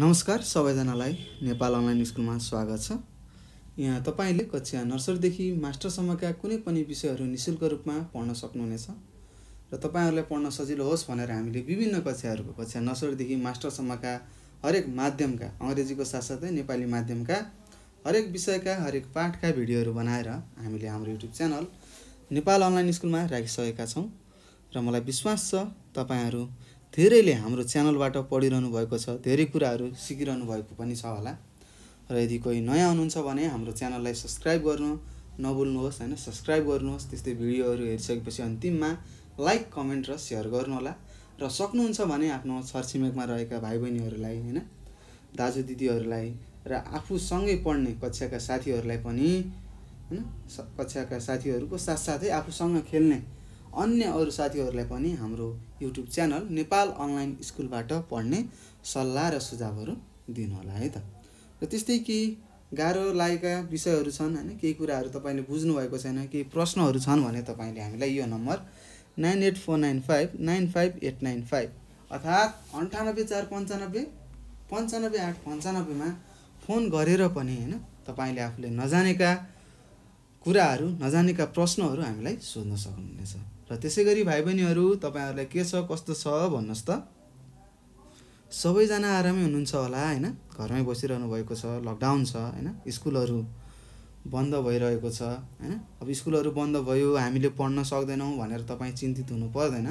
नमस्कार सबैजनालाई नेपाल अनलाइन स्कुलमा स्वागत छ। यहाँ तपाईले कक्षा नर्सरीदेखि मास्टरसम्मका कुनै पनि विषयहरू निशुल्क रूपमा पढ्न सक्नुहुनेछ र तपाईहरुलाई पढ्न सजिलो होस् भनेर हामीले विभिन्न कक्षाहरूको कक्षा नर्सरीदेखि मास्टरसम्मका हरेक माध्यमका अंग्रेजीको साथसाथै नेपाली माध्यमका हरेक विषयका हरेक पाठका भिडियोहरू बनाएर हामीले हाम्रो YouTube च्यानल नेपाल अनलाइन स्कुलमा राखिसकेका छौं र मलाई विश्वास छ तपाईहरु धेरैले हाम्रो च्यानलबाट पढिरहनु भएको छ, धेरै कुराहरू सिकिरहनु भएको पनि छ होला। र यदि कोही नयाँ हुनुहुन्छ भने हाम्रो च्यानललाई सब्स्क्राइब गर्न नभुल्नुहोस्, हैन सब्स्क्राइब गर्नुहोस्। त्यस्तै भिडियोहरू हेरिसकेपछि अन्तिममा लाइक, कमेन्ट र शेयर गर्नुहोला र सक्नुहुन्छ भने आफ्नो छरछिमेकमा रहेका भाइबहिनीहरूलाई, हैन दाजुदिदीहरूलाई र आफूसँगै पढ्ने कक्षाका साथीहरूलाई पनि, हैन कक्षाका साथीहरूको साथसाथै आफूसँग खेल्ने अन्य अरु साथीहरूलाई पनि हाम्रो YouTube च्यानल नेपाल अनलाइन स्कुलबाट पढ्ने सल्लाह र सुझावहरू दिनु होला है त। र त्यस्तै कि गाह्रो लागेका विषयहरू छन्, हैन केही कुराहरू तपाईले बुझ्नु भएको छैन, केही प्रश्नहरू छन् भने तपाईले हामीलाई यो नम्बर 9849595895 अर्थात् 9849595895 मा फोन गरेर पनि, हैन तपाईले आफूले नजानेका कुराहरू, नजानेका प्रश्नहरू हामीलाई सोध्न सक्नुहुनेछ। र त्यसैगरी भाइबहिनीहरू तपाईहरुलाई के छ कस्तो छ भन्नुस् त। सबैजना आरामै हुनुहुन्छ होला, हैन घरमै बसिरहनु भएको छ, लकडाउन छ, हैन स्कुलहरू बन्द भइरहेको छ, हैन अब स्कुलहरू बन्द भयो हामीले पढ्न सक्दैनौ भनेर तपाई चिन्तित हुनु पर्दैन,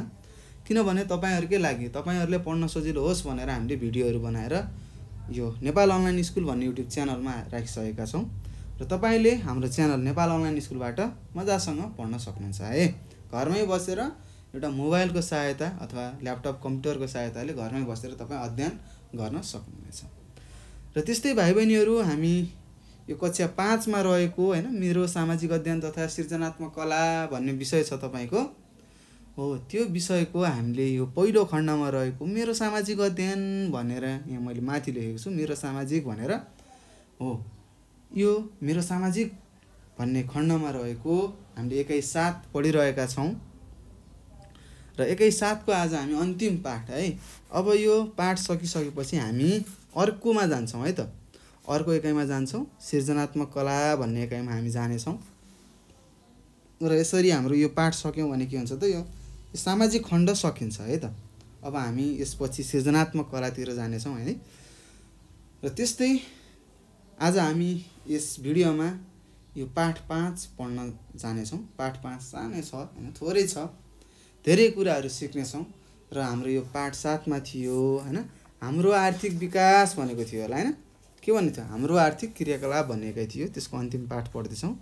किनभने तपाईहरुकै लागि तपाईहरुले पढ्न सजिलो होस् भनेर हामीले भिडियोहरू बनाएर यो नेपाल अनलाइन स्कुल भन्ने YouTube च्यानलमा राखिसकेका छौं र तपाईले हाम्रो च्यानल नेपाल अनलाइन स्कुलबाट मजासँग पढ्न सक्नुहुन्छ है। घरमै बसेर एउटा मोबाइलको सहायता अथवा ल्यापटप कम्प्युटरको सहायताले घरमै बसेर तपाई अध्ययन गर्न सक्नुहुनेछ। र त्यस्तै भाइबहिनीहरू हामी यो कक्षा 5 मा रहेको, हैन मेरो सामाजिक अध्ययन तथा सृजनात्मक कला भन्ने विषय छ तपाईको, हो त्यो विषयको हामीले यो पहिलो खण्डमा रहेको मेरो सामाजिक अध्ययन भनेर यहाँ मैले माथि लेखेको छु, मेरो सामाजिक भनेर हो। यो मेरो सामाजिक भन्ने खण्डमा रहेको हामीले 1 साथ पढिरहेका छौं र 1 साथ को आज हामी अन्तिम पाठ है। अब यो पाठ सकिसकेपछि हामी अर्कोमा जान्छौं है त, अर्को एकाइमा जान्छौं, सृजनात्मक कला भन्ने एकाइमा हामी जाने छौं। र यसरी हाम्रो यो पाठ सक्यौं भने के हुन्छ त, यो सामाजिक खण्ड सकिन्छ है त। अब हामी यसपछि सृजनात्मक कलातिर जाने छौं है। र त्यस्तै आज हामी यस भिडियोमा यो पाठ 5 पढ्न जाने छौं। पाठ 5 सानै छ, हैन थोरै छ, धेरै कुराहरू सिक्ने छौं। र हाम्रो यो पाठ 7 मा थियो, हैन हाम्रो आर्थिक विकास भनेको थियो होला, हैन के भन्ने थियो, हाम्रो आर्थिक क्रियाकलाप भनेकै थियो। त्यसको अन्तिम पाठ पढ्दै छौं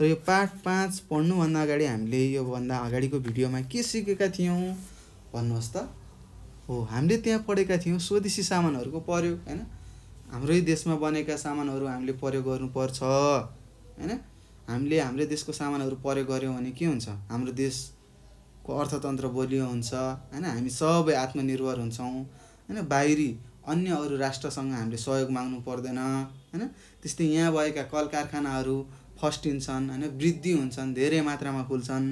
र यो पाठ 5 पढ्नु भन्दा अगाडि हामीले यो भन्दा अगाडिको भिडियोमा के सिकेका थियौं भन्नुहोस् त। हो हामीले त्यहाँ पढेका थियौं स्वदेशी सामानहरुको प्रयोग, हैन हाम्रै देशमा बनेका सामानहरु हामीले प्रयोग गर्नुपर्छ, हैन हामीले हाम्रो देशको सामानहरु प्रयोग गर्यो भने के हुन्छ, हाम्रो देशको अर्थतन्त्र बलियो हुन्छ, हैन हामी सबै आत्मनिर्भर हुन्छौं, हैन बाहिरी अन्य अरू राष्ट्रसँग हामीले सहयोग माग्नु पर्दैन, हैन त्यस्तै यहाँ भएका कलकारखानाहरु फस्टिन्छन्, हैन वृद्धि हुन्छन्, धेरै मात्रामा खुल्छन्,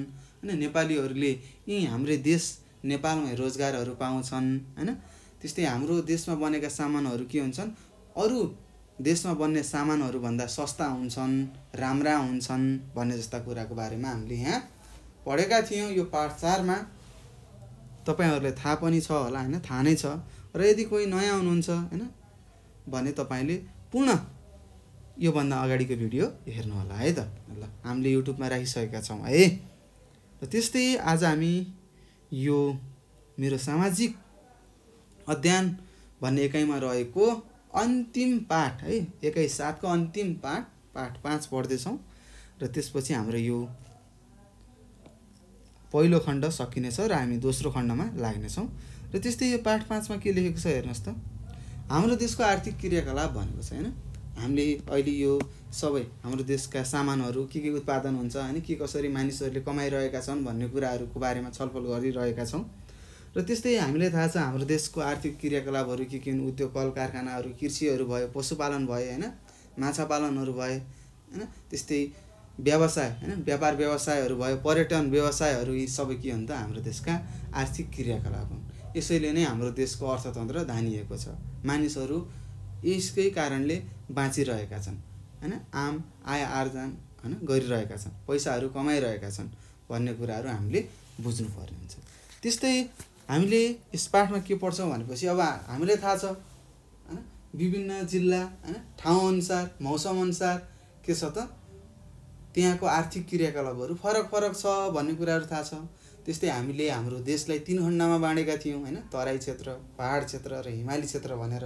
हैन नेपालीहरुले यी हाम्रो देश नेपालमै रोजगारहरु पाउँछन्, हैन त्यस्तै हाम्रो देशमा बनेका सामानहरु के हुन्छन्, अरु देशमा बन्ने सामानहरु भन्दा सस्ता हुन्छन्, राम्रा हुन्छन् भन्ने जस्ता कुराको बारेमा हामीले यहाँ पढेका थियौं यो पाठ 4 मा। तपाईहरुले थाहा पनि छ होला, हैन थाहा नै छ। र यदि कोही नयाँ हुनुहुन्छ, हैन भने तपाईले पुनः यो भन्दा अगाडिको भिडियो हेर्नु होला है त। ल हामीले YouTube मा राखिसकेका छौं है। र त्यस्तै आज हामी यो मेरो सामाजिक अध्ययन भन्ने एकाइमा रहेको अन्तिम पाठ है, 1 साथ को अन्तिम पाठ पाठ 5 पढ्दै छौं र त्यसपछि हाम्रो यो पहिलो खण्ड सकिनेछ र हामी दोस्रो खण्डमा लाग्ने छौं। र त्यस्तै यो पाठ 5 मा के लेखेको छ हेर्नुस् त, हाम्रो देशको आर्थिक क्रियाकलाप भनेको छ, हैन हामीले अहिले यो सबै हाम्रो देशका सामानहरु के उत्पादन हुन्छ, हैन के कसरी मानिसहरुले कमाइरहेका छन् भन्ने कुराहरुको बारेमा छलफल गरिरहेका छौं। र त्यस्तै हामीले थाहा छ हाम्रो देशको आर्थिक क्रियाकलापहरू के हुन्, उद्योग कलकारखानाहरू, कृषिहरू भयो, पशुपालन भयो, हैन माछा पालनहरू भयो, हैन त्यस्तै व्यवसाय, हैन व्यापार व्यवसायहरू भयो, पर्यटन व्यवसायहरू, यी सबै के हुन् त हाम्रो देशका आर्थिक क्रियाकलाप हुन्। यसैले नै हाम्रो देशको अर्थतन्त्र धानिएको छ, मानिसहरू यसकै कारणले बाँचिरहेका छन् हैन। आम आय आर्जन हैन गरिरहेका छन्, पैसाहरु कमाइरहेका छन् भन्ने कुराहरु हामीले बुझ्नु पर्ने हुन्छ। त्यस्तै हामीले यस पाठमा के पढ्छौं भनेपछि अब हामीलाई थाहा छ हैन विभिन्न जिल्ला हैन ठाउँ अनुसार मौसम अनुसार के छ त त्यहाँको आर्थिक क्रियाकलापहरु फरक फरक छ भन्ने कुराहरु थाहा छ। त्यस्तै हामीले हाम्रो देशलाई तीन खण्डमा बाँडेका थियौं हैन, तराई क्षेत्र, पहाड क्षेत्र र हिमाली क्षेत्र भनेर।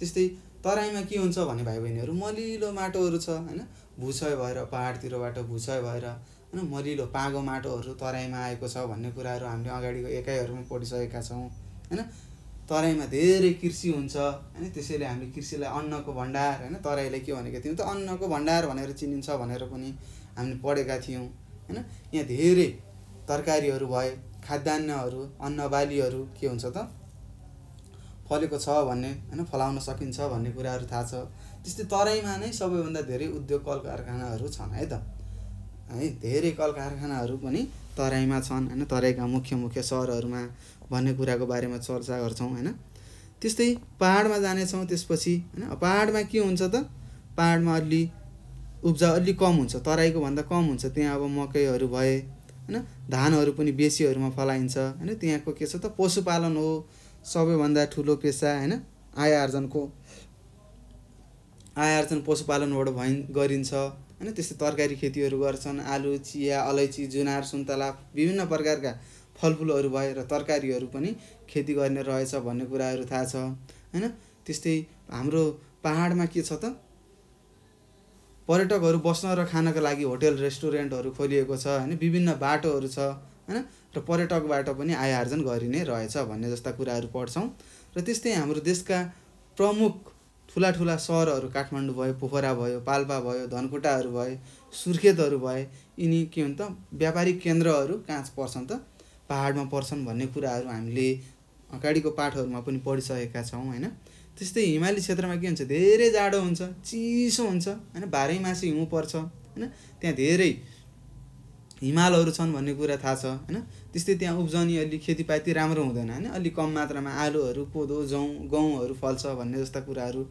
त्यस्तै तराईमा के हुन्छ भने भाइ बहिनीहरु मलिलो माटोहरु छ हैन, भूक्षय भएर पहाडतिरबाट भूक्षय भएर हैन मलिलो पागो माटोहरु तराईमा आएको छ भन्ने कुराहरु हामीले अगाडिको एकाइहरुमा पढिसकेका छौं हैन। तराईमा धेरै कृषि हुन्छ हैन, त्यसैले हामीले कृषिलाई अन्नको भण्डार हैन तराईले के भनेको थियौं त अन्नको भण्डार भनेर चिनिन्छ भनेर पनि हामीले पढेका थियौं हैन। यहाँ धेरै तरकारीहरु भए, खाद्यान्नहरु, अन्नबालीहरु के हुन्छ त फलेको छ भन्ने हैन फलाउन सकिन्छ भन्ने कुराहरु थाहा छ। त्यस्तै तराईमा नै सबैभन्दा धेरै उद्योग कलकारखानाहरु छन् है त है, धेरै कलकारखानाहरु पनि तराईमा छन् हैन, तराईका मुख्य मुख्य शहरहरुमा भन्ने कुराको बारेमा चर्चा गर्छौं हैन। त्यस्तै पहाडमा जाने छौं त्यसपछि हैन। पहाडमा के हुन्छ त पहाडमा अलि उब्जाउ अलि कम हुन्छ, तराईको भन्दा कम हुन्छ। त्यहाँ अब मकैहरु भए हैन, धानहरु पनि बेसीहरुमा फलाइन्छ हैन। त्यहाँको के छ त पशुपालन हो सबैभन्दा ठूलो पेशा हैन, आय आर्जन पशुपालनबाट गरिन्छ हैन। त्यस्तै तरकारी खेतीहरु गर्छन्, आलु, चिया, अलैची, जुनार, सुन्तला विभिन्न प्रकारका फलफूलहरु भए र तरकारीहरु पनि खेती गर्ने रहेछ भन्ने कुराहरु थाहा छ हैन। त्यस्तै हाम्रो पहाडमा के छ त पर्यटकहरु बस्न र खानका लागि होटल रेस्टुरेन्टहरु खोलिएको छ हैन, विभिन्न बाटोहरु छ हैन र पर्यटकबाट पनि आय आर्जन गरिने रहेछ भन्ने जस्ता कुराहरु पढ्छौं। र त्यस्तै हाम्रो देशका प्रमुख ठूला ठूला शहरहरु काठमाडौँ भयो, पोखरा भयो, पाल्पा भयो, धनकुटाहरु भयो, सुर्खेतहरु भए यिनी के हुन्छ व्यापारिक केन्द्रहरु कहाँ पर्छन् त पहाडमा पर्छन् भन्ने कुराहरु हामीले अगाडिको पाठहरुमा पनि पढिसकेका छौं हैन। त्यस्तै हिमाली क्षेत्रमा के हुन्छ धेरै जाडो हुन्छ, चिसो हुन्छ हैन, बाह्रैमासी हिउँ पर्छ हैन, त्यहाँ धेरै हिमालहरु छन् भन्ने कुरा थाहा छ हैन। त्यस्तै त्यहाँ उब्जनी अलि खेतीपाती राम्रो हुँदैन हैन, अलि कम मात्रामा आलुहरु, कोदो, जौ, गहुँहरु फल्छ भन्ने जस्ता कुराहरु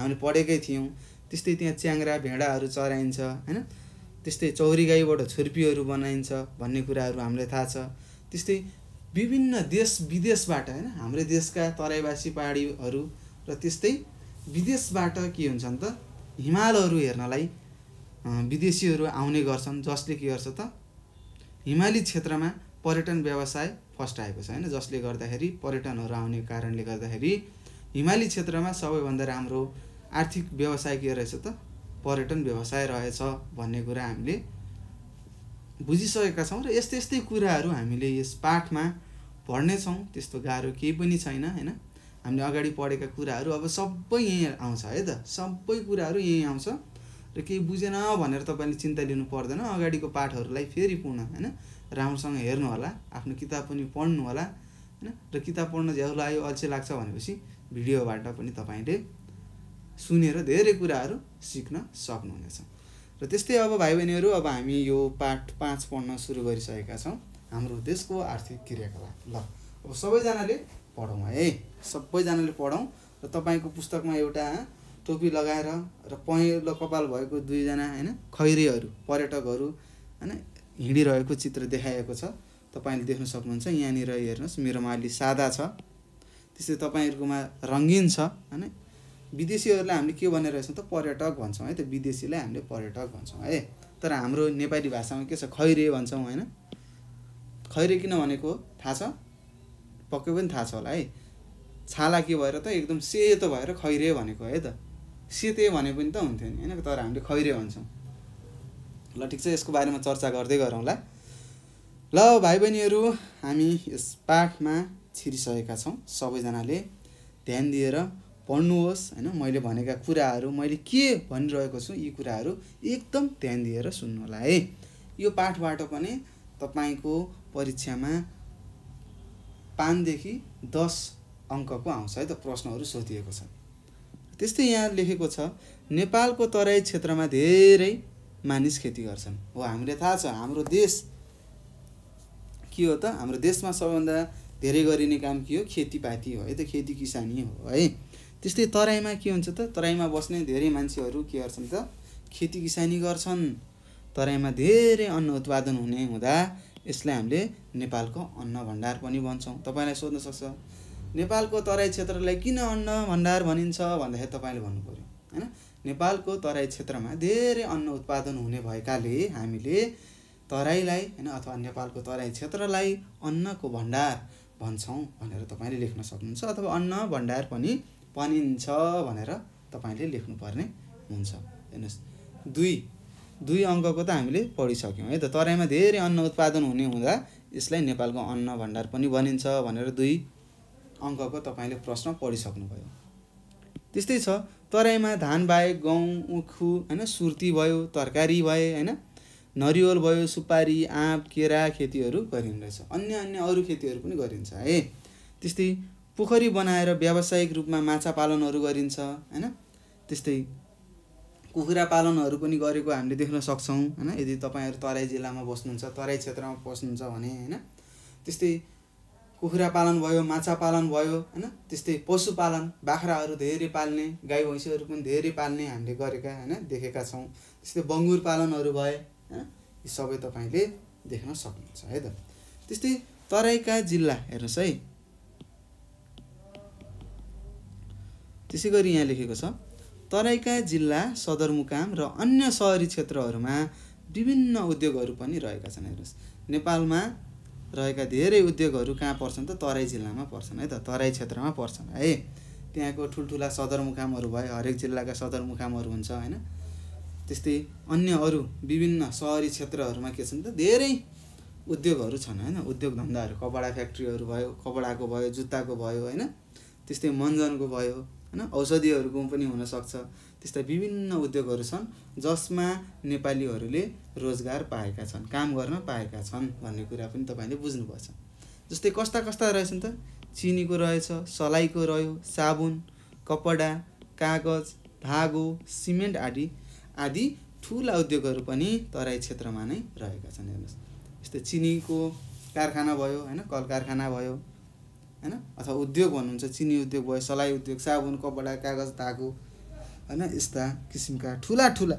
हामीले पढेकै थियौं। त्यस्तै त्यहाँ च्याङ्रा, भेडाहरु चराइन्छ हैन। त्यस्तै चौरी गाईबाट छुर्पीहरु बनाइन्छ भन्ने कुराहरु हामीलाई थाहा छ। त्यस्तै विभिन्न देश विदेशबाट हैन हाम्रो देशका तराईवासी पहाडीहरु र त्यस्तै विदेशबाट के हुन्छन् त हिमालहरु हेर्नलाई विदेशीहरु आउने गर्छन्, जसले के गर्छ त हिमाली क्षेत्रमा पर्यटन व्यवसाय फस्टाएको छ हैन, जसले गर्दाखेरि पर्यटनहरु आउने कारणले गर्दाखेरि हिमाली क्षेत्रमा सबैभन्दा राम्रो आर्थिक व्यवसाय के रहेछ त पर्यटन व्यवसाय रहेछ भन्ने कुरा हामीले बुझिसकेका छौं। र यस्तै यस्तै कुराहरु हामीले यस पाठमा पढ्ने छौं, त्यस्तो गाह्रो केही पनि छैन हैन। हामीले अगाडि पढेका कुराहरु अब सबै यही आउँछ है त, सबै कुराहरु यही आउँछ र केही बुझेन भनेर तपाईले चिन्ता लिनु पर्दैन। अगाडिको पाठहरुलाई फेरि पुनः हैन राम्रोसँग हेर्नु होला, आफ्नो किताब पनि पढ्नु होला हैन। र किताब पढ्न ज्याउलाई अल्छी लाग्छ भनेपछि भिडियोबाट पनि तपाईले सुनेर धेरै कुराहरु सिक्न सक्नुहुनेछ। र त्यस्तै अब भाइ बहिनीहरु अब हामी यो पाठ 5 पढ्न सुरु गरिसकेका छौं, हाम्रो देशको आर्थिक क्रियाकलाप। ल अब सबैजनाले पढौं है, सबैजनाले पढौं र तपाईको पुस्तकमा एउटा टोपी लगाएर र पहेँलो कपाल भएको दुईजना हैन खैरेहरु पर्यटकहरु हैन हिँडिरहेको चित्र देखाएको छ, तपाईले देख्न सक्नुहुन्छ। यहाँनिर हेर्नुस् मेरोमा अलि सादा छ, त्यसै तपाईहरुकोमा रंगीन छ हैन। विदेशीहरुलाई हामीले के भनेर रहेछौं त पर्यटक भन्छौं है, त विदेशीलाई हामीले पर्यटक भन्छौं है। तर हाम्रो नेपाली भाषामा के छ खैरे भन्छौं हैन। खैरे किन भनेको थाहा छ, पक्कै पनि थाहा छ होला है। छाला के भएर त एकदम सेतो भएर खैरे भनेको है त, सेते भने पनि त हुन्थ्यो नि हैन, तर हामीले खैरे भन्छौं। ल ठीक छ, यसको बारेमा चर्चा गर्दै गरौँला। ल भाइ बहिनीहरु हामी यस पाठमा छिरिसकेका छौं, सबैजनाले ध्यान दिएर पढ्नुहोस् हैन। मैले भनेका कुराहरु मैले के भनिरहेको छु यी कुराहरु एकदम ध्यान दिएर सुन्नु होला है। यो पाठबाट पनि तपाईको परीक्षामा 5 देखि 10 अंकको आउँछ है त, प्रश्नहरु सोधिएको छ। त्यस्तै यहाँ लेखेको छ नेपालको तराई क्षेत्रमा धेरै मानिस खेती गर्छन्। हो हामीले थाहा छ हाम्रो देश के हो त, हाम्रो देशमा सबैभन्दा धेरै गरिने काम के हो, खेतीपाती हो है त, खेती किसानी हो है। त्यस्तै तराईमा के हुन्छ त तराईमा बस्ने धेरै मान्छेहरू के गर्छन् त खेती किसानी गर्छन्। तराईमा धेरै अन्न उत्पादन हुने हुँदा यसलाई हामीले नेपालको अन्न भण्डार पनि भन्छौँ। तपाईलाई सोध्न सक्छ नेपालको तराई क्षेत्रलाई किन अन्न भण्डार भनिन्छ भन्दाखेरि तपाईले भन्नु पर्यो हैन नेपालको तराई क्षेत्रमा धेरै अन्न उत्पादन हुने भएकाले हामीले तराईलाई हैन अथवा नेपालको तराई क्षेत्रलाई अन्नको भण्डार भन्छौँ भनेर तपाईले लेख्न सक्नुहुन्छ अथवा अन्न भण्डार पनि भनिन्छ भनेर तपाईले लेख्नु पर्ने हुन्छ। हेर्नुस् 2 अंकको त हामीले पढिसक्यौं है त तराईमा धेरै अन्न उत्पादन हुने हुँदा यसलाई नेपालको अन्न भण्डार पनि भनिन्छ भनेर 2 अंकको तपाईले प्रश्न पढिसक्नुभयो। त्यस्तै छ तराईमा धान बाहेक गहुँ उखु हैन सुर्ती भयो तरकारी भए हैन नरिवल भयो सुपारी आँप केरा खेतीहरू गरिन्छ। अन्य अरु खेतीहरू पनि गरिन्छ है। त्यस्तै पोखरी बनाएर व्यावसायिक रूपमा माछा पालनहरू गरिन्छ हैन त्यस्तै कुखुरा पालनहरू पनि गरेको हामीले देख्न सक्छौं हैन यदि तपाईहरु तराई जिल्लामा बस्नुहुन्छ तराई क्षेत्रमा बस्नुहुन्छ भने हैन त्यस्तै कुखुरा पालन भयो माछा पालन भयो हैन त्यस्तै पशुपालन बाख्राहरू धेरै पाल्ने गाई भैँसीहरू पनि धेरै पाल्ने हामीले गरेका हैन देखेका छौं। त्यस्तै बंगुर पालनहरू भए हैन यी सबै तपाईले देख्न सक्नुहुन्छ है त। त्यस्तै तराईका जिल्ला हेर्नुस् है त्यसैगरी यहाँ लेखेको छ तराईका जिल्ला सदरमुकाम र अन्य शहरी क्षेत्रहरूमा विभिन्न उद्योगहरू पनि रहेका छन्। हेर्नुस् नेपालमा रहेका धेरै उद्योगहरू कहाँ पर्छन् त तराई जिल्लामा पर्छन् है त तराई क्षेत्रमा पर्छन् है। त्यहाँको ठुलठुला सदरमुकामहरू भए हरेक जिल्लाका सदरमुकामहरू हुन्छ हैन त्यस्तै अन्य अरु विभिन्न शहरी क्षेत्रहरूमा के छन् त धेरै उद्योगहरू छन् हैन उद्योग धन्दाहरू कपडा फ्याक्ट्रीहरू भयो कपडाको भयो जुत्ताको भयो हैन त्यस्तै मञ्जनको भयो हैन औषधिहरुको पनि हुन सक्छ। त्यस्ता विभिन्न उद्योगहरु छन् जसमा नेपालीहरुले रोजगार पाएका छन् काम गर्न पाएका छन् भन्ने कुरा पनि तपाईले बुझ्नुपर्छ। जस्तै कस्ता कस्ता रहेछन् त चिनीको रहेछ सलाईको रह्यो साबुन कपडा कागज धागो सिमेन्ट आदि आदि ठूला उद्योगहरु पनि तराई क्षेत्रमा नै रहेका छन्। हेर्नुस् जस्तै चिनीको कारखाना भयो हैन कल कारखाना भयो हैन अथवा उद्योग भन्नुहुन्छ चिनी उद्योग भयो सलाई उद्योग साबुन कपडा कागज धागो हैन यस्ता किसिमका ठूला ठूला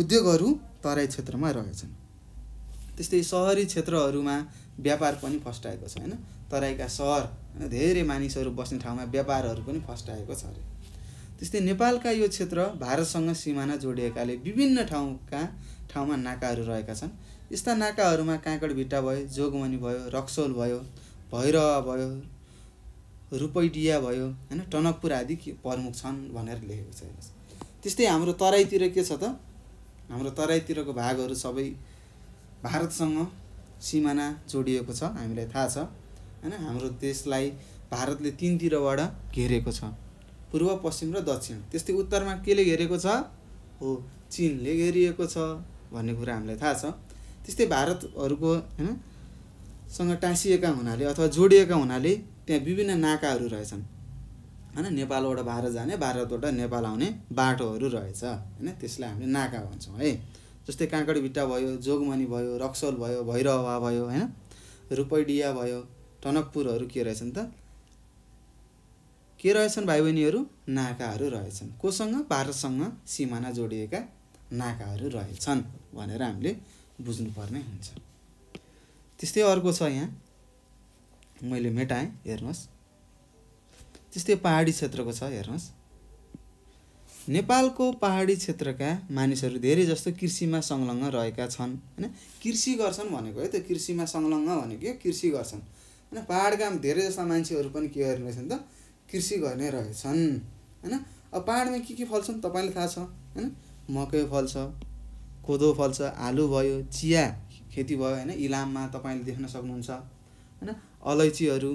उद्योगहरू तराई क्षेत्रमा रहेछन्। त्यस्तै शहरी क्षेत्रहरूमा व्यापार पनि फस्टाएको छ हैन तराईका शहर हैन धेरै मानिसहरू बस्ने ठाउँमा व्यापारहरू पनि फस्टाएको छ। त्यस्तै नेपालका यो क्षेत्र भारतसँग सीमाना जोडिएकाले विभिन्न ठाउँमा नाकाहरू रहेका छन्। यस्ता नाकाहरूमा काँकडभिट्टा भयो जोगमनी भयो रक्सोल भयो भैरवा भयो रुपैडिया भयो हैन टनकपुर आदि प्रमुख छन् भनेर लेखेको छ। त्यस्तै हाम्रो तराईतिर के छ त हाम्रो तराईतिरको भागहरू सबै भारतसँग सीमाना जोडिएको छ हामीलाई थाहा छ हैन हाम्रो देशलाई भारतले 3 तिरबाट घेरेको छ पूर्व पश्चिम र दक्षिण। त्यस्तै उत्तरमा केले घेरेको छ हो चीनले घेरिएको छ भन्ने कुरा हामीलाई थाहा छ। त्यस्तै भारतहरुको हैन सँग टाँसिएका हुनाले अथवा जोडिएका हुनाले त्यहाँ विभिन्न नाकाहरू रहेछन् हैन नेपालबाट भारत जाने भारतबाट नेपाल आउने बाटोहरू रहेछ हैन त्यसलाई हामीले नाका भन्छौं है। जस्तै काँकडभिट्टा भयो जोगमनी भयो रक्सोल भयो भैरवा भयो हैन रुपैडिया भयो टनकपुरहरू के रहेछन् त के रहेछन् भाइ बहिनीहरू नाकाहरू रहेछन् कोसँग भारतसँग सीमाना जोडिएका नाकाहरू रहेछन् भनेर हामीले बुझ्नुपर्ने हुन्छ। त्यस्तै अर्को छ यहाँ मैले मेटाएँ हेर्नुस् त्यस्तै पहाडी क्षेत्रको छ हेर्नुस् नेपालको पहाडी क्षेत्रका मानिसहरू धेरै जस्तो कृषिमा संलग्न रहेका छन् हैन कृषि गर्छन् भनेको है त कृषिमा संलग्न भनेको कृषि गर्छन् हैन पहाडका धेरै जस्ता मान्छेहरू पनि के गरिरहेछन् त कृषि गर्ने रहेछन् हैन। अब पहाडमा के फल्छन् तपाईलाई थाहा छ हैन मकै फल्छ कोदो फल्छ आलु भयो चिया खेती भयो हैन इलाममा तपाईले देख्न सक्नुहुन्छ हैन अलैचीहरू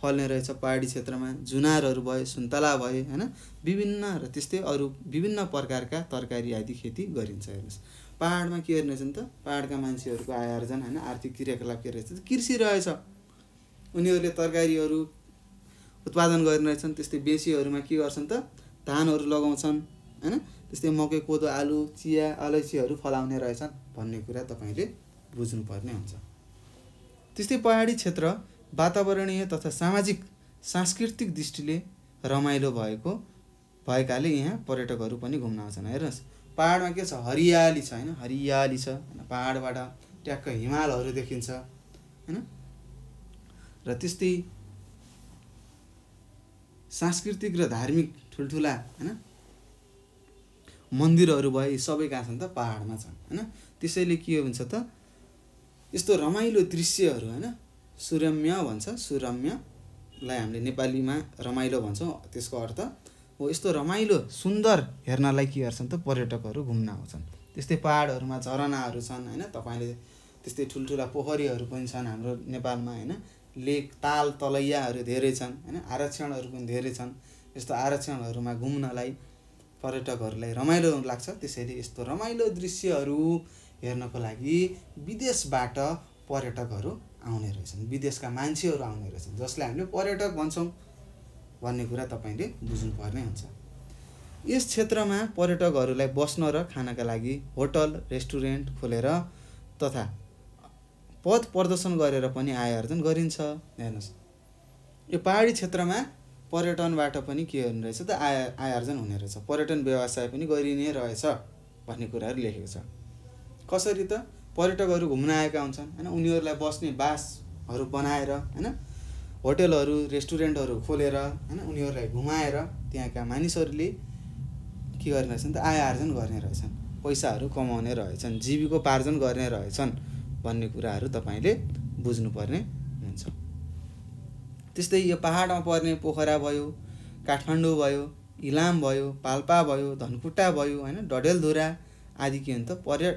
फल्ने रहेछ पहाडी क्षेत्रमा जुनारहरू भयो सुन्तला भयो हैन विभिन्न र त्यस्तै अरु विभिन्न प्रकारका तरकारी आदि खेती गरिन्छ। हेर्नुस् पहाडमा के हेर्नुहुन्छ नि त पहाडका मान्छेहरूको आय आर्जन हैन आर्थिक क्रियाकलाप के रहेछ कृषि रहेछ। उनीहरूले तरकारीहरू उत्पादन गरिरहेछन् त्यस्तै बेसीहरूमा के गर्छन् त धानहरू लगाउँछन् हैन त्यस्तै मकै कोदो आलु चिया अलैचीहरू फलाउने रहेछन् भन्ने कुरा तपाईले बुझ्नुपर्ने हुन्छ। त्यस्तै पहाडी क्षेत्र वातावरणीय तथा सामाजिक सांस्कृतिक दृष्टिले रमाइलो भएको भएकाले यहाँ पर्यटकहरू पनि घुम्न आउँछन्। हेर्नुस् पहाडमा के छ, हरियाली छ हैन, हरियाली छ हैन, पहाडबाट ट्याक्क हिमालहरू देखिन्छ हैन। र त्यस्तै सांस्कृतिक र धार्मिक ठुलठुला हैन मन्दिरहरू भए सबै कहाँ छन् त, पहाडमा छन् हैन। त्यसैले के हुन्छ त यस्तो रमाइलो दृश्यहरू हैन, सुरम्य भन्छ, सुरम्यलाई हामीले नेपालीमा रमाइलो भन्छौं। त्यसको अर्थ हो यस्तो रमाइलो सुन्दर हेर्नलाई के गर्छन् त पर्यटकहरू घुम्न आउँछन्। त्यस्तै पहाडहरूमा झरनाहरू छन् हैन, तपाईले त्यस्तै ठुलठुला पोखरीहरू पनि छन् हाम्रो नेपालमा हैन, लेक ताल तलैयाहरू धेरै छन् हैन, आरक्षणहरू पनि धेरै छन्। यस्तो आरक्षणहरूमा घुम्नलाई पर्यटकहरूलाई रमाइलो लाग्छ। त्यसैले यस्तो रमाइलो दृश्यहरू हेर्नको लागि विदेशबाट पर्यटकहरू आउने रहेछन्, विदेशका मान्छेहरू आउने रहेछन्, जसलाई हामीले पर्यटक भन्छौं भन्ने कुरा तपाईले बुझ्नुपर्ने हुन्छ। यस क्षेत्रमा पर्यटकहरूलाई बस्न र खानका लागि होटल रेस्टुरेन्ट खोलेर तथा पथ प्रदर्शन गरेर पनि आय आर्जन गरिन्छ। हेर्नुस् यो पहाडी क्षेत्रमा पर्यटनबाट पनि के हुने रहेछ त आय आर्जन हुने रहेछ, पर्यटन व्यवसाय पनि गरिने रहेछ भन्ने कुराहरू लेखेको छ। कसरी त पर्यटकहरू घुम्न आएका हुन्छन् हैन, उनीहरूलाई बस्ने बासहरू बनाएर हैन, होटलहरू रेस्टुरेन्टहरू खोलेर हैन, उनीहरूलाई घुमाएर त्यहाँका मानिसहरूले के गर्ने रहेछन् त आय आर्जन गर्ने रहेछन्, पैसाहरू कमाउने रहेछन्, जीविकोपार्जन गर्ने रहेछन् भन्ने कुराहरू तपाईले बुझ्नुपर्ने हुन्छ। त्यस्तै यो पहाडमा पर्ने पोखरा भयो, काठमाडौँ भयो, इलाम भयो, पाल्पा भयो, धनकुटा भयो हैन, डडेलधुरा आदि के हुन्छ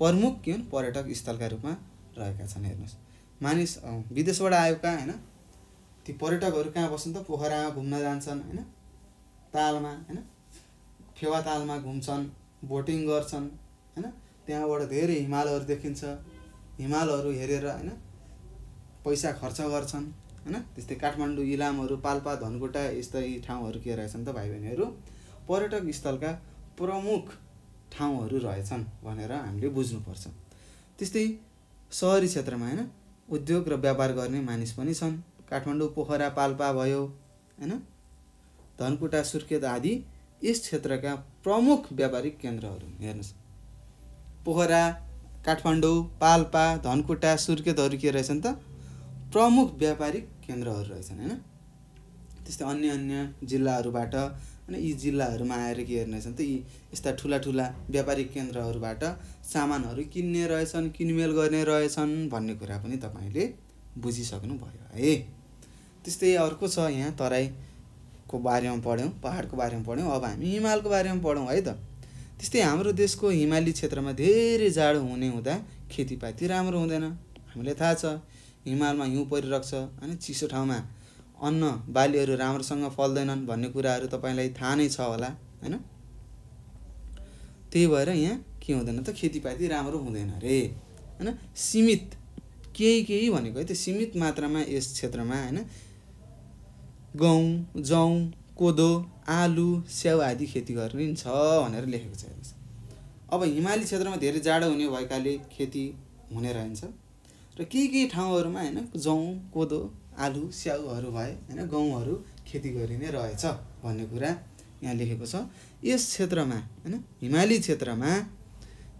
प्रमुख के पर्यटक स्थलका रूपमा रहेका छन्। हेर्नुस् मानिस विदेशबाट आएका हैन ती पर्यटकहरू कहाँ बस्छन् त, पोखरामा घुम्न जान्छन् हैन, तालमा हैन फेवा तालमा घुम्छन्, बोटिङ गर्छन् हैन, त्यहाँबाट धेरै हिमालहरू देखिन्छ, हिमालहरू हेरेर हैन पैसा खर्च गर्छन् हैन। त्यस्तै काठमाडौँ इलामहरू पाल्पा धनकुटा यस्तै ठाउँहरू के रहेछन् त भाइ बहिनीहरू पर्यटक स्थलका प्रमुख ठाउँहरू रहेछन् भनेर हामीले बुझ्नुपर्छ। त्यस्तै सहरी क्षेत्रमा हैन उद्योग र व्यापार गर्ने मानिस पनि छन्, काठमाडौँ पोखरा पाल्पा भयो हैन, धनकुटा सुर्खेत आदि यस क्षेत्रका प्रमुख व्यापारिक केन्द्रहरू। हेर्नुस् पोखरा काठमाडौँ पाल्पा धनकुटा सुर्खेतहरू के रहेछन् त प्रमुख व्यापारिक केन्द्रहरू रहेछन् हैन। त्यस्तै अन्य अन्य जिल्लाहरूबाट अनि यी जिल्लाहरूमा आएर के हेर्ने छन् त यी यस्ता ठुला ठुला व्यापारिक केन्द्रहरूबाट सामानहरू किन्ने रहेछन्, किनमेल गर्ने रहेछन् भन्ने कुरा पनि तपाईले बुझिसक्नु भयो है। त्यस्तै अर्को छ, यहाँ तराईको बारेमा पढ्यौं, पहाडको बारेमा पढ्यौं, अब हामी हिमालको बारेमा पढौं है त। त्यस्तै हाम्रो देशको हिमाली क्षेत्रमा धेरै जाडो हुने हुँदा खेतीपाती राम्रो हुँदैन, हामीलाई थाहा छ। हिमालमा हिउँ परिरहन्छ अनि चिसो ठाउँमा अन्न बालीहरू राम्रोसँग फल्दैनन् भन्ने कुराहरू तपाईलाई थाहा नै छ होला हैन। त्यही भएर यहाँ के हुँदैन त खेतीपाती राम्रो हुँदैन रे हैन। सीमित केही केही भनेको है त्यो सीमित मात्रामा यस क्षेत्रमा हैन गहुँ जौ कोदो आलु स्याउ आदि खेती गरिन्छ भनेर लेखेको छ। हेर्नुहोस् अब हिमाली क्षेत्रमा धेरै जाडो हुने भएकाले खेती हुने रहन्छ र केही केही ठाउँहरूमा हैन जौ कोदो आलु स्याउहरू भए हैन गहुँहरू खेती गरिने रहेछ भन्ने कुरा यहाँ लेखेको छ। यस क्षेत्रमा हैन हिमाली क्षेत्रमा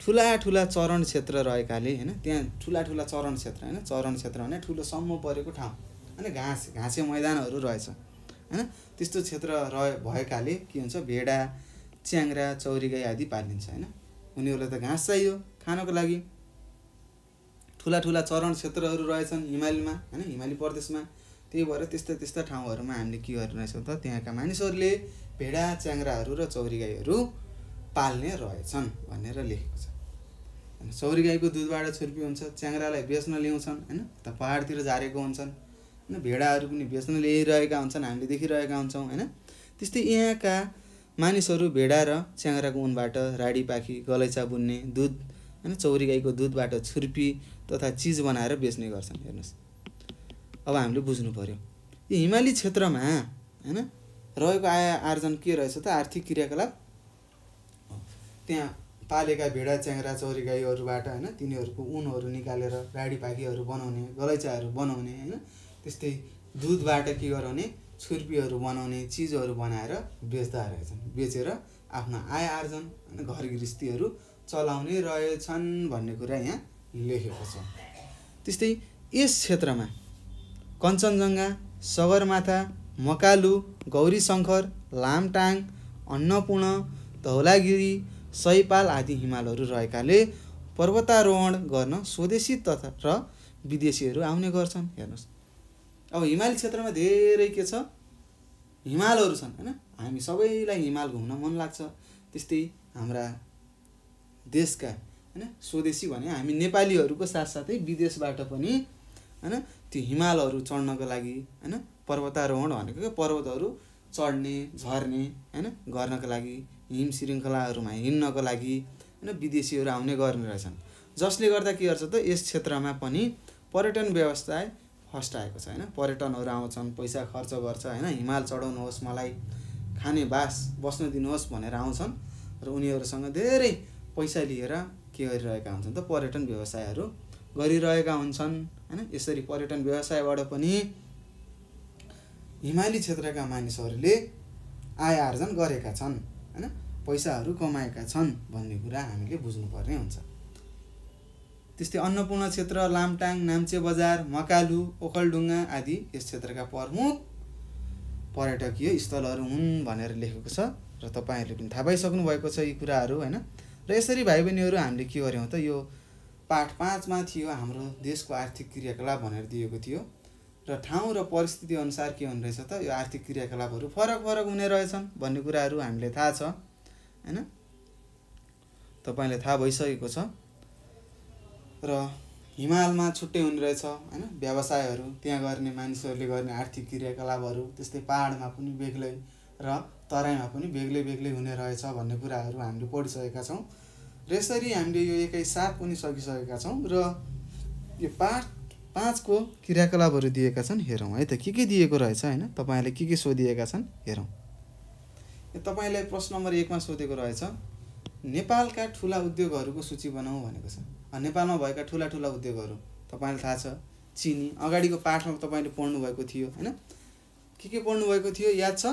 ठुला ठुला चरण क्षेत्र रहेकाले हैन त्यहाँ ठुला ठुला चरण क्षेत्र हैन, चरण क्षेत्र भने ठुलो सम्म परेको ठाउँ हैन, घाँसे मैदानहरू रहेछ हैन। त्यस्तो क्षेत्र भएकाले के हुन्छ भेडा च्याङ्रा चौरीगाई आदि पालिन्छ हैन, उनीहरूलाई त घाँस चाहियो खानको लागि। ठुला ठुला चरण क्षेत्रहरू रहेछन् हिमालमा हैन, हिमाली प्रदेशमा। त्यही भएर त्यस्ता त्यस्ता ठाउँहरूमा हामीले के गरिरहेछौँ त त्यहाँका मानिसहरूले भेडा च्याङ्राहरू र चौरीगाईहरू पाल्ने रहेछन् भनेर लेखेको छ। चौरीगाईको दुधबाट छुर्पी हुन्छ, च्याङ्रालाई बेच्न ल्याउँछन् हैन, त पहाडतिर झारेको हुन्छन् हैन, भेडाहरू पनि बेच्न ल्याइरहेका हुन्छन्, हामीले देखिरहेका हुन्छौँ हैन। त्यस्तै यहाँका मानिसहरू भेडा र च्याङ्राको ऊनबाट राडीपाखी गलैँचा बुन्ने, दुध हैन चौरीगाईको दुधबाट छुर्पी तथा चीज बनाएर बेच्ने गर्छन्। हेर्नुस् अब हामीले बुझ्नु पर्यो यो हिमाली क्षेत्रमा हैन रहेको आय आर्जन के रहेछ त आर्थिक क्रियाकलाप। त्यहाँ पालेका भेडा च्याङ्रा चौरीगाईहरूबाट हैन तिनीहरूको ऊनहरू निकालेर राडीपाखीहरू बनाउने, गलैँचाहरू बनाउने हैन, त्यस्तै दुधबाट के गराउने छुर्पीहरू बनाउने चीजहरू बनाएर बेच्दा रहेछन्। बेचेर आफ्नो आय आर्जन अनि घर गृहस्थीहरू चलाउने रहेछन् भन्ने कुरा यहाँ लेखेको छ। त्यस्तै यस क्षेत्रमा कञ्चनजङ्घा, सगरमाथा, मकालु, गौरीशङ्कर, लामटाङ, अन्नपूर्ण, धौलागिरी, सयपाल आदि हिमालहरू रहेकाले पर्वतारोहण गर्न स्वदेशी तथा र विदेशीहरू आउने गर्छन्। हेर्नुस्, अब हिमाली क्षेत्रमा धेरै के छ, हिमालहरू छन् हैन। हामी सबैलाई हिमाल घुम्न मन लाग्छ। त्यस्तै हाम्रा देशका हैन स्वदेशी भने हामी नेपालीहरूको साथसाथै विदेशबाट पनि हैन त्यो हिमालहरू चढ्नको लागि हैन पर्वतारोहण भनेको पर्वतहरू चढ्ने झर्ने हैन गर्नको लागि हिम श्रृङ्खलाहरूमा हिँड्नको लागि हैन विदेशीहरू आउने गर्ने रहेछन्, जसले गर्दा के गर्छ त यस क्षेत्रमा पनि पर्यटन व्यवसाय फस्टाएको छ हैन। पर्यटनहरू आउँछन्, पैसा खर्च गर्छ हैन, हिमाल चढाउनुहोस्, मलाई खाने बास बस्न दिनुहोस् भनेर आउँछन् र उनीहरुसँग धेरै पैसा लिएर के गरिरहेका हुन्छन् त पर्यटन व्यवसायहरू गरिरहेका हुन्छन् हैन। यसरी पर्यटन व्यवसायबाट पनि हिमाली क्षेत्रका मानिसहरूले आय आर्जन गरेका छन् हैन, पैसाहरू कमाएका छन् भन्ने कुरा हामीले बुझ्नुपर्ने हुन्छ। त्यस्तै अन्नपूर्ण क्षेत्र, लामटाङ, नाम्चे बजार, मकालु, ओखलढुङ्गा आदि यस क्षेत्रका प्रमुख पर्यटकीय स्थलहरू हुन् भनेर लेखेको छ र तपाईहरुले पनि थाहा पाइसक्नु भएको छ यी कुराहरू हैन। र यसरी भाइ बहिनीहरू हामीले के गर्यौं त, यो पाठ 5 मा थियो हाम्रो देशको आर्थिक क्रियाकलाप भनेर दिएको थियो र ठाउँ र परिस्थिति अनुसार के हुन रहेछ त यो आर्थिक क्रियाकलापहरू फरक फरक हुने रहेछन् भन्ने कुराहरू हामीले थाहा छ हैन, तपाईलाई थाहा भइसकेको छ। र हिमालमा छुट्टै हुने रहेछ हैन व्यवसायहरू, त्यहाँ गर्ने मानिसहरूले गर्ने आर्थिक क्रियाकलापहरू, त्यस्तै पहाडमा पनि बेग्लै र तराईमा पनि बेग्लै बेग्लै हुने रहेछ भन्ने कुराहरू हामीले पढिसकेका छौँ। र यसरी हामीले यो एकैसाथ पनि सकिसकेका छौँ र यो पाठ 5 को क्रियाकलापहरू दिएका छन्। हेरौँ है त के दिएको रहेछ हैन, तपाईहरुले के सोधिएका छन् हेरौँ। यो तपाईलाई प्रश्न नम्बर 1 मा सोधेको रहेछ, नेपालका ठूला उद्योगहरूको सूची बनाऊ भनेको छ। नेपालमा भएका ठूला ठूला उद्योगहरू तपाईलाई थाहा छ, चिनी, अगाडिको पाठमा तपाईले पढ्नु भएको थियो हैन। के पढ्नु भएको थियो याद छ,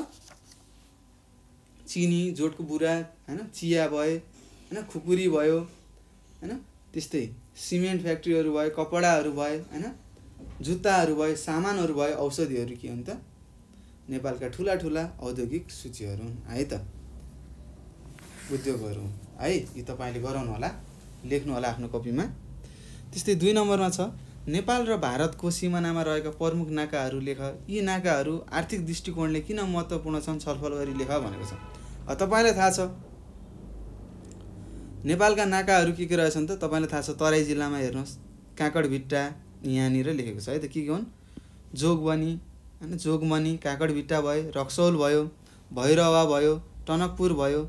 चिनी, जोडको बुरा हैन, चिया भयो हैन, खुकुरी भयो हैन, त्यस्तै सिमेन्ट फ्याक्ट्रीहरू भयो, कपडाहरू भयो हैन, जुत्ताहरू भयो, सामानहरू भयो, औषधिहरू के हुन् त नेपालका ठूला ठूला औद्योगिक सूचीहरू हुन् है त, उद्योगहरू है। यो तपाईले गराउनु होला, लेख्नु होला आफ्नो कपीमा। त्यस्तै 2 नम्बरमा छ, नेपाल र भारतको सीमानामा रहेका प्रमुख नाकाहरू लेख, यी नाकाहरू आर्थिक दृष्टिकोणले किन महत्त्वपूर्ण छन् छलफल गरी लेख भनेको छ। अब तपाईलाई थाहा छ नेपालका नाकाहरू के रहेछन् त तपाईलाई थाहा छ, तराई जिल्लामा हेर्नुहोस् काकडभिट्टा यहाँनिर लेखेको छ है त, के हुन् जोगबनी हैन, जोगमनी, काकडभिट्टा भयो, रक्सौल भयो, भैरवा भयो, टनकपुर भयो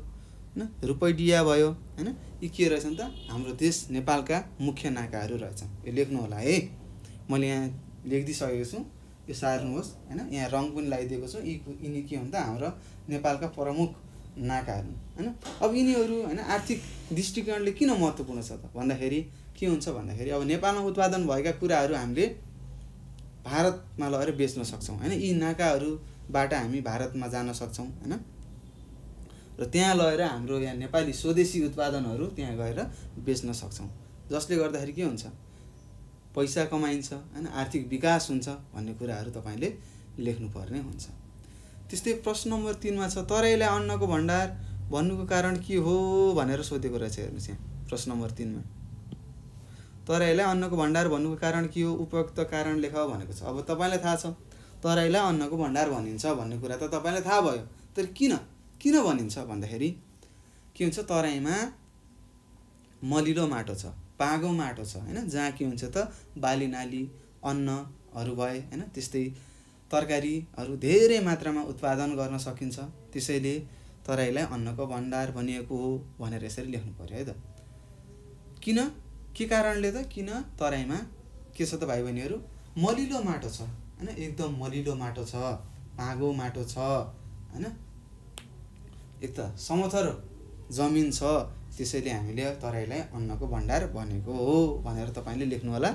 हैन, रुपैडिया भयो हैन, यी के रहेछन् त हाम्रो देश नेपालका मुख्य नाकाहरू रहेछन्। यो लेख्नु होला है, मैले यहाँ लेखिदिसकेको छु, यो सार्नुहोस् हैन, यहाँ रङ पनि लगाइदिएको छु। यिनी के हुन् त हाम्रो नेपालका प्रमुख नाकाहरू हैन। अब यिनीहरू हैन आर्थिक दृष्टिकोणले किन महत्त्वपूर्ण छ त भन्दाखेरि के हुन्छ भन्दाखेरि अब नेपालमा उत्पादन भएका कुराहरू हामीले भारतमा लगेर बेच्न सक्छौं हैन, यी नाकाहरूबाट हामी भारतमा जान सक्छौं हैन, र त्यहाँ लगेर हाम्रो यहाँ नेपाली स्वदेशी उत्पादनहरू त्यहाँ गएर बेच्न सक्छौं, जसले गर्दाखेरि के हुन्छ पैसा कमाइन्छ हैन, आर्थिक विकास हुन्छ भन्ने कुराहरू तपाईले लेख्नुपर्ने हुन्छ। त्यस्तै प्रश्न नम्बर 3 मा छ, तराईलाई अन्नको भण्डार भन्नुको कारण के हो भनेर सोधेको रहेछ। हेर्नुस् यहाँ प्रश्न नम्बर 3 मा तराईलाई अन्नको भण्डार भन्नुको कारण के हो, उपयुक्त कारण लेख भनेको छ। अब तपाईलाई थाहा छ तराईलाई अन्नको भण्डार भनिन्छ भन्ने कुरा त तपाईलाई थाहा भयो, तर किन भनिन्छ भन्दाखेरि के हुन्छ तराईमा मलिलो माटो छ, पागो माटो छ हैन, जहाँ के हुन्छ त बाली नाली अन्नहरू भए हैन, त्यस्तै तरकारीहरू धेरै मात्रामा उत्पादन गर्न सकिन्छ, त्यसैले तराईलाई अन्नको भण्डार भनिएको हो भनेर यसरी लेख्नु पर्यो है त। किन के कारणले त किन तराईमा के छ त भाइ बहिनीहरू, मलिलो माटो छ हैन, एकदम मलिलो माटो छ, पागो माटो छ हैन, एक त समथर जमिन छ, त्यसैले हामीले तराईलाई अन्नको भण्डार भनेको हो भनेर तपाईले लेख्नु होला।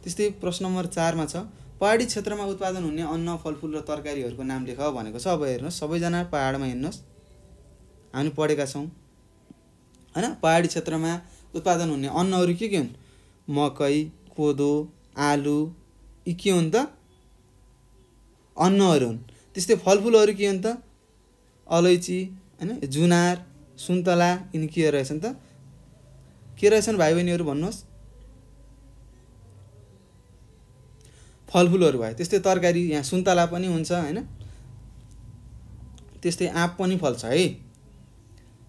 त्यस्तै प्रश्न नम्बर 4 मा छ, पहाड़ी क्षेत्र में उत्पादन होने अन्न फलफूल र तरकारीहरुको नाम लेख भनेको छ। अब हेर्नुस् सबैजना पहाडमा हिँड्नुस्, हामी पढेका छौं हैन। पहाडी क्षेत्रमा उत्पादन हुने अन्नहरु के हुन्? मकै, कोदो, आलु, यी के हुन् त? अन्नहरु हुन्। त्यस्तै फलफूलहरु के हुन् त? अलैची, हैन, जुनार, सुन्तला, यिनी के रहेछन् त? के रहेछन् भाइ बहिनीहरु भन्नुस्? फलफूलहरु भयो। त्यस्तै तरकारी यहाँ सुन्तला पनि हुन्छ हैन, त्यस्तै आँप पनि फल्छ है।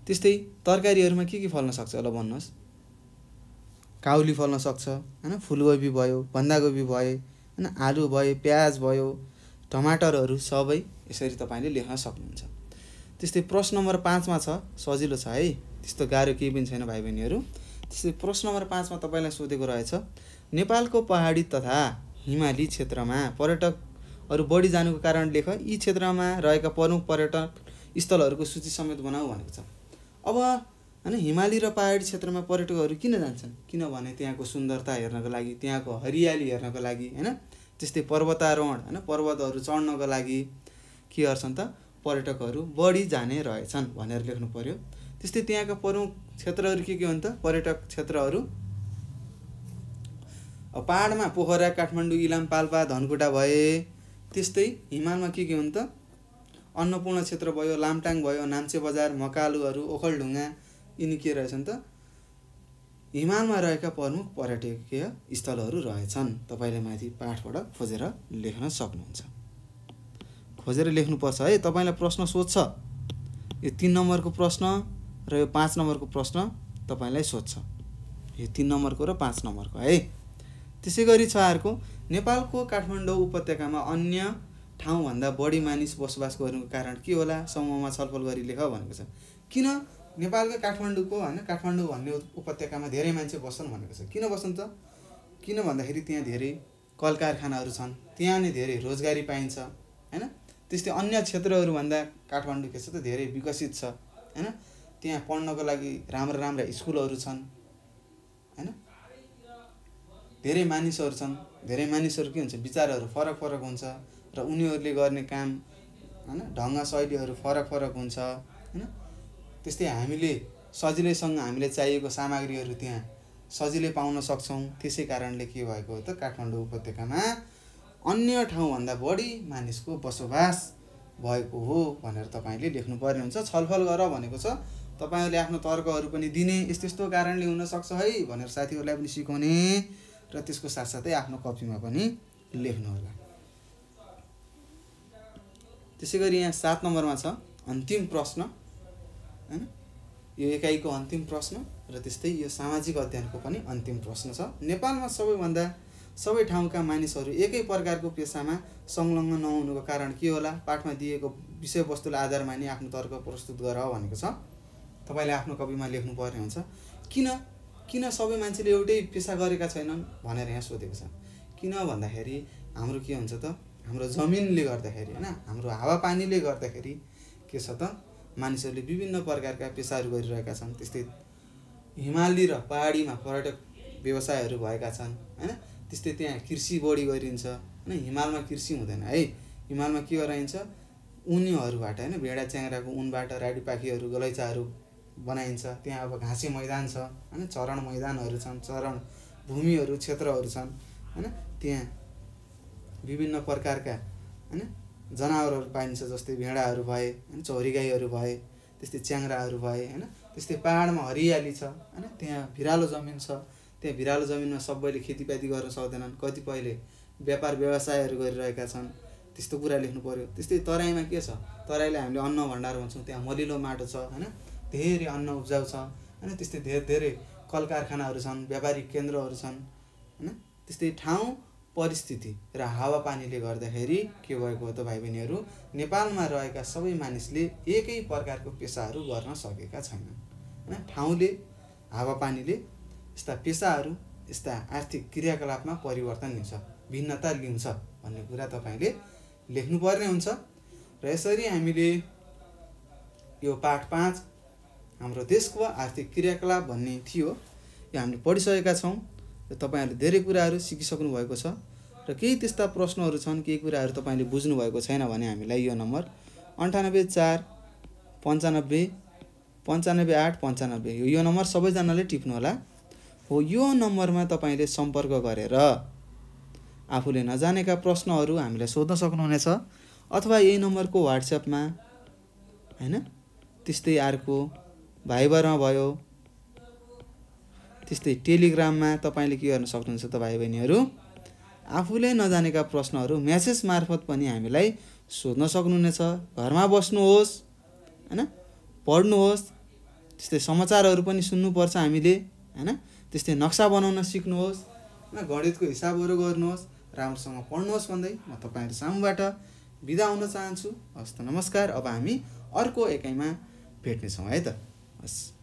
त्यस्तै तरकारीहरुमा के फल्न सक्छ होला भन्नुस्? काउली फल्न सक्छ हैन, फूलगोभी भयो, बन्दागोभी भयो हैन, आलु भयो, प्याज भयो, टमाटरहरु सबै यसरी तपाईले लेख्न सक्नुहुन्छ। त्यस्तै प्रश्न नम्बर 5 मा छ, सजिलो छ है, त्यस्तो गाह्रो केही पनि छैन भाइ बहिनीहरु। त्यसै प्रश्न नम्बर 5 मा तपाईलाई सोधेको रहेछ, नेपालको पहाडी तथा हिमाली क्षेत्रमा पर्यटकहरु बढी जानुको कारण लेख यी क्षेत्रमा रहेका प्रमुख पर्यटक स्थलहरुको सूची समेत बनाऊ भनेको छ। अब हैन हिमाली र पहाडी क्षेत्रमा पर्यटकहरु किन जान्छन्? किनभने त्यहाँको सुन्दरता हेर्नको लागि, त्यहाँको हरियाली हेर्नको लागि हैन, त्यस्तै पर्वतारोहण हैन, पर्वतहरु चढ्नको लागि के गर्छन् त? पर्यटकहरु बढी जाने रहेछन् भनेर लेख्नु पर्यो। त्यस्तै त्यहाँका प्रमुख क्षेत्रहरु के हुन् त? पर्यटक क्षेत्रहरु पहाडमा पोखरा, काठमाडौँ, इलाम, पाल्पा, धनकुटा भए। त्यस्तै हिमालमा के हुन् त? अन्नपूर्ण क्षेत्र भयो, लामटाङ भयो, नाम्चे बजार, मकालुहरू, ओखलढुङ्गा, यिनी के रहेछन् त? हिमालमा रहेका प्रमुख पर्यटकीय स्थलहरू रहेछन्। तपाईले माथि पाठबाट खोजेर लेख्न सक्नुहुन्छ, खोजेर लेख्नुपर्छ है। तपाईलाई प्रश्न सोध्छ, यो 3 नम्बरको प्रश्न र यो 5 नम्बरको प्रश्न तपाईलाई सोध्छ, यो 3 नम्बरको र 5 नम्बरको है। त्यसैगरी छ अर्को, नेपालको काठमाडौँ उपत्यकामा अन्य ठाउँभन्दा बढी मानिस बसोबास गर्नुको कारण के होला? समूहमा छलफल गरी लेख भनेको छ। किन नेपालको काठमाडौँको हैन, काठमाडौँ भन्ने उपत्यकामा धेरै मान्छे बस्छन् भनेको छ। किन बस्छन् त? किन भन्दाखेरि त्यहाँ धेरै कलकारखानाहरू छन्, त्यहाँ नै धेरै रोजगारी पाइन्छ हैन। त्यस्तै अन्य क्षेत्रहरू भन्दा काठमाडौँ के छ त धेरै विकसित छ हैन, त्यहाँ पढ्नको लागि राम्रो राम्रो स्कुलहरू छन् हैन, धेरै मानिसहरु छन्। धेरै मानिसहरु के हुन्छ? विचारहरु फरक फरक हुन्छ र उनीहरुले गर्ने काम हैन, ढंग शैलीहरु फरक फरक हुन्छ हैन। त्यस्तै हामीले सजिलैसँग हामीले चाहिएको सामग्रीहरु त्यहाँ सजिलै पाउन सक्छौं। त्यसै कारणले के भएको हो त? काठमाडौँ उपत्यकामा अन्य ठाउँभन्दा बढी मानिसको बसोबास भएको हो भनेर तपाईले लेख्नु पर्ने हुन्छ। छलफल गर भनेको छ, तपाईहरुले आफ्नो तर्कहरु पनि दिने, यस्तो यस्तो कारणले हुन सक्छ है भनेर साथीहरुलाई पनि सिकाउने र त्यसको साथसाथै आफ्नो कपीमा पनि लेख्नु होला। त्यसैगरी यहाँ 7 नम्बरमा छ अन्तिम प्रश्न हैन, यो एकाइको अन्तिम प्रश्न र त्यस्तै यो सामाजिक अध्ययनको पनि अन्तिम प्रश्न छ। नेपालमा सबैभन्दा सबै ठाउँका मानिसहरु एकै प्रकारको पेशामा संलग्न नहुनुको कारण के होला? पाठमा दिएको विषयवस्तुलाई आधार मानि आफ्नो तर्क प्रस्तुत गर भनेको छ। तपाईले आफ्नो कपीमा लेख्नु पर्ने हुन्छ। किन किन सबै मान्छेले एउटै पेशा गरेका छैनन् भनेर यहाँ सोधेको छ। किन भन्दाखेरि हाम्रो के हुन्छ त? हाम्रो जमिनले गर्दाखेरि हैन, हाम्रो हावापानीले गर्दाखेरि के छ त? मानिसहरूले विभिन्न प्रकारका पेशाहरू गरिरहेका छन्। त्यस्तै हिमाली र पहाडीमा पर्यटक व्यवसायहरू भएका छन् हैन, त्यस्तै त्यहाँ कृषि बढी गरिन्छ हैन। हिमालमा कृषि हुँदैन है, हिमालमा के गराइन्छ? उनीहरूबाट हैन, भेडा च्याङराको उनबाट राडी पाखीहरू, गलैँचाहरू बनाइन्छ। त्यहाँ अब घाँसे मैदान छ हैन, चरण मैदानहरु छन्, चरण भूमिहरु क्षेत्रहरु छन् हैन। त्यहाँ विभिन्न प्रकारका हैन जनावरहरु पाइन्छ, जस्तै भेडाहरु भए हैन, चौरी गाईहरु भए, त्यस्तै च्याङराहरु भए हैन। त्यस्तै पहाडमा हरियाली छ हैन, त्यहाँ भिरालो जमिन छ। त्यहाँ भिरालो जमिनमा सबैले खेतीपाती गर्न सक्दैनन्, कतिपयले व्यापार व्यवसायहरु गरिरहेका छन्, त्यस्तो कुरा लेख्नु पर्यो। त्यस्तै तराईमा के छ? तराईले हामीले अन्न भण्डार भन्छौं, त्यहाँ मलिलो माटो छ हैन, धेरै अन्न उब्जाउ छ हैन। त्यस्तै धेरै कलकारखानाहरू छन्, व्यापारिक केन्द्रहरू छन् हैन। त्यस्तै ठाउँ, परिस्थिति र हावापानीले गर्दाखेरि के भएको हो त भाइ बहिनीहरू? नेपालमा रहेका सबै मानिसले एकै प्रकारको पेशाहरू गर्न सकेका छैनन् हैन। ठाउँले, हावापानीले यस्ता पेशाहरू, यस्ता आर्थिक क्रियाकलापमा परिवर्तन ल्याउँछ, भिन्नता ल्याउँछ भन्ने कुरा तपाईले लेख्नु पर्ने हुन्छ। र यसरी हामीले यो पाठ 5 हाम्रो देशको आर्थिक क्रियाकलाप भन्ने थियो, यो हामीले पढिसकेका छौं। र तपाईहरुले धेरै कुराहरु सिकिसक्नु भएको छ। र केही त्यस्ता प्रश्नहरु छन् केही कुराहरु तपाईले बुझ्नु भएको छैन भने हामीलाई यो नम्बर 9849595895 यो नम्बर सबैजनाले टिप्नु होला। हो यो नम्बरमा तपाईले सम्पर्क गरेर आफूले नजानेका प्रश्नहरु हामीलाई सोध्न सक्नुहुनेछ अथवा यही नम्बरको WhatsApp मा हैन त्यस्तै अर्को भाइबरमा भयो त्यस्तै टेलिग्राममा तपाईले के गर्न सक्नुहुन्छ त भाइ बहिनीहरु आफूले नजानेका प्रश्नहरु मेसेज मार्फत पनि हामीलाई सोध्न सक्नुहुनेछ। घरमा बस्नुहोस् हैन पढ्नुहोस् त्यस्तै समाचारहरु पनि सुन्नुपर्छ हामीले हैन त्यस्तै नक्सा बनाउन सिक्नुहोस् न गणितको हिसाबहरु गर्नुहोस् राम्रोसँग पढ्नुहोस् भन्दै म तपाईहरु सामूबाट बिदा हुन चाहन्छु। हस्त नमस्कार। अब हामी अर्को एकाइमा भेट्ने छौं है त। हस्।